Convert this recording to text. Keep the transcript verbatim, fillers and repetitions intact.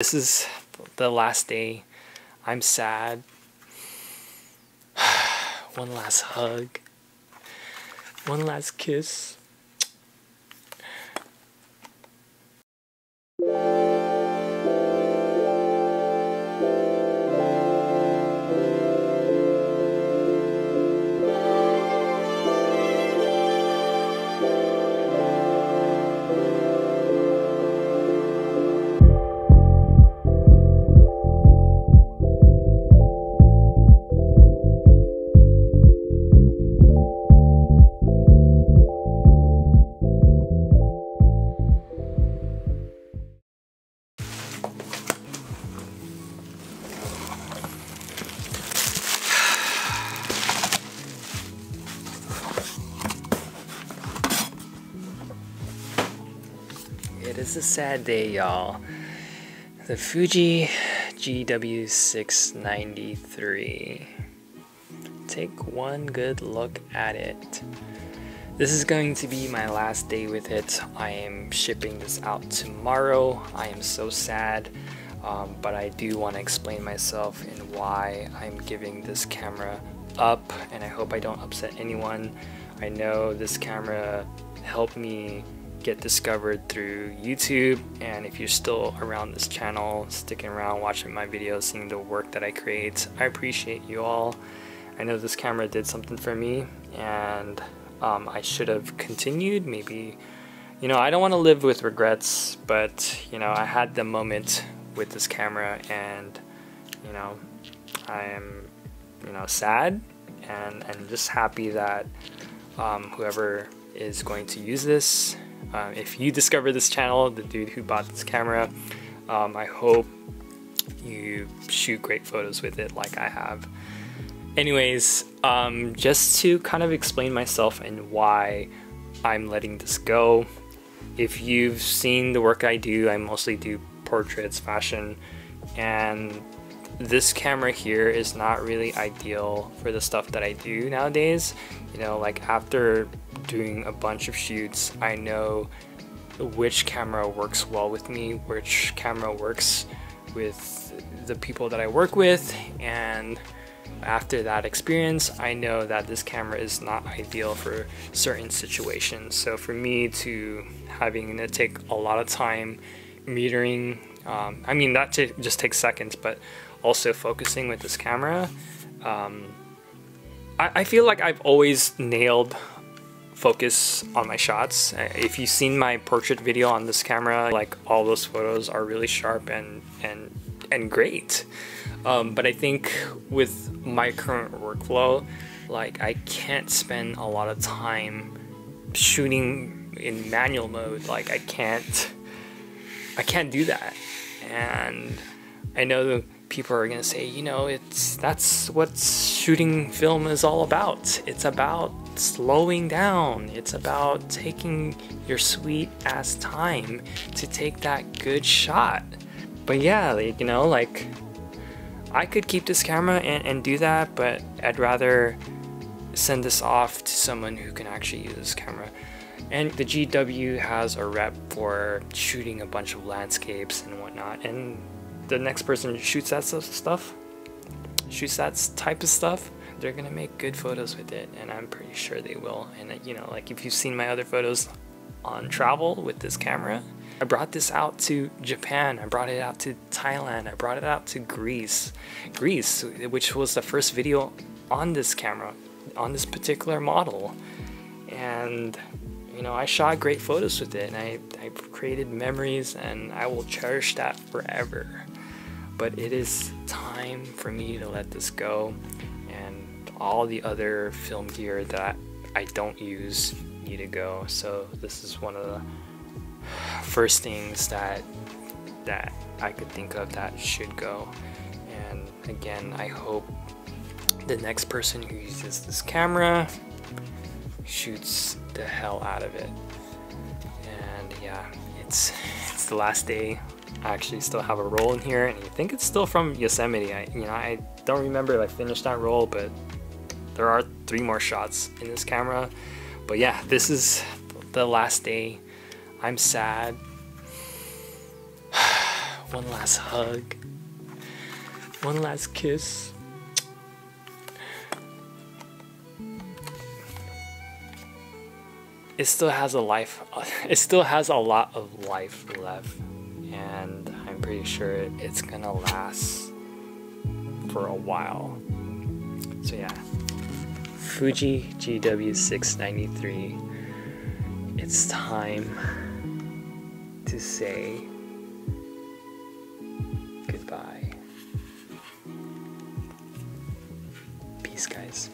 This is the last day. I'm sad. One last hug. One last kiss. It is a sad day, y'all. The Fuji G W six ninety-three. Take one good look at it. This is going to be my last day with it. I am shipping this out tomorrow. I am so sad, um, but I do want to explain myself and why I'm giving this camera up, and I hope I don't upset anyone. I know this camera helped me get discovered through YouTube, and if you're still around this channel, sticking around, watching my videos, seeing the work that I create, I appreciate you all. I know this camera did something for me, and um, I should have continued. Maybe, you know, I don't want to live with regrets, but you know, I had the moment with this camera, and you know, I am, you know, sad, and and just happy that um, whoever is going to use this. Um, if you discover this channel, the dude who bought this camera, um, I hope you shoot great photos with it like I have. Anyways, um, just to kind of explain myself and why I'm letting this go. If you've seen the work I do, I mostly do portraits, fashion, and this camera here is not really ideal for the stuff that I do nowadays. You know, like after doing a bunch of shoots, I know which camera works well with me, which camera works with the people that I work with, and after that experience, I know that this camera is not ideal for certain situations. So for me to having to take a lot of time metering, um, I mean, that just takes seconds, but also focusing with this camera, um, I, I feel like I've always nailed focus on my shots. If you've seen my portrait video on this camera, like all those photos are really sharp and and and great. Um, but I think with my current workflow, like I can't spend a lot of time shooting in manual mode. Like I can't, I can't do that. And I know people are gonna say, you know, it's that's what shooting film is all about. It's about slowing down. It's about taking your sweet ass time to take that good shot. But yeah, like, you know, like I could keep this camera and, and do that, but I'd rather send this off to someone who can actually use this camera. And the G W has a rep for shooting a bunch of landscapes and whatnot, and the next person who shoots that stuff, shoots that type of stuff, they're gonna make good photos with it, and I'm pretty sure they will. And you know, like if you've seen my other photos on travel with this camera, I brought this out to Japan, I brought it out to Thailand, I brought it out to Greece, Greece, which was the first video on this camera, on this particular model. And you know, I shot great photos with it, and I, I created memories, and I will cherish that forever. But it is time for me to let this go. All the other film gear that I don't use need to go. So this is one of the first things that that I could think of that should go. And again, I hope the next person who uses this camera shoots the hell out of it. And yeah, it's it's the last day. I actually still have a roll in here, and I think it's still from Yosemite. I you know I don't remember if I finished that roll, but there are three more shots in this camera. But yeah, this is the last day. I'm sad. one last hug, one last kiss. It still has a life, it still has a lot of life left, and I'm pretty sure it's gonna last for a while. So yeah, Fuji G W six ninety-three, it's time to say goodbye. Peace, guys.